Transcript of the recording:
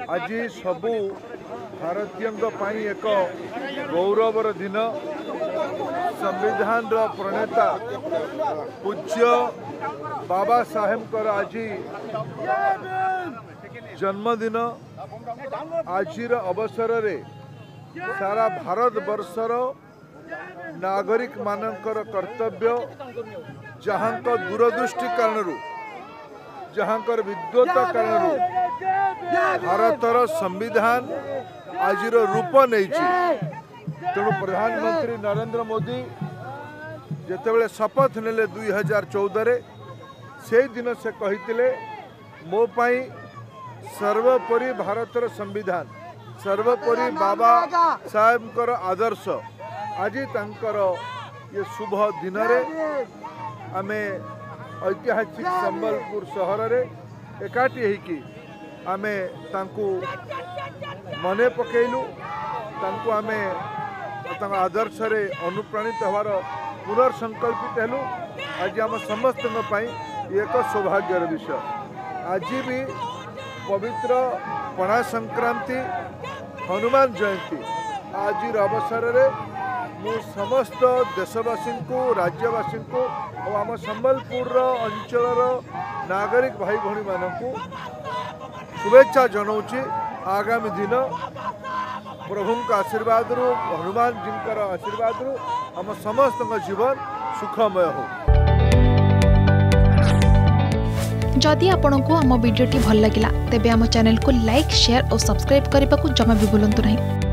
आज सबु भारतीय एक गौरवर दिन। संविधान प्रणेता पूज्य बाबा साहेब आज जन्मदिन। आज अवसर रे सारा भारत वर्षर नागरिक मानकर कर्तव्य जहां दूरदृष्टि कारण जहां विद्वता कारण भारतर संविधान आज रूप नहीं। तेणु प्रधानमंत्री नरेंद्र मोदी जिते शपथ नेले 2014 से दिन से कही मो पाई सर्वोपरि भारतर संविधान सर्वोपरि बाबा साहेबकर आदर्श। आज तांकर ये शुभ दिन आमे ऐतिहासिक संबलपुर शहर रे एकाठी होकी आमे तांकु मने पकेलु, तांकु आमे तांका आदर्श रे अनुप्राणित होवार पुनर्संकल्पित हेलु। आज आम समस्त एक सौभाग्यर विषय। आज भी पवित्र पणा संक्रांति हनुमान जयंती आज अवसर रे मु समस्त देशवासी को राज्यवासी को और आम संबलपुर अंचल नागरिक भाई भौणी मानकू शुभेच्छा जनाऊँगी। आगामी दिन प्रभु आशीर्वाद रु हनुमान जी आशीर्वाद रु आम समस्त जीवन सुखमय हो। जदि आपंक आम भिडी भल लगा तेब चैनल को लाइक शेयर और सब्सक्राइब करने को जमा भी भूलु नहीं।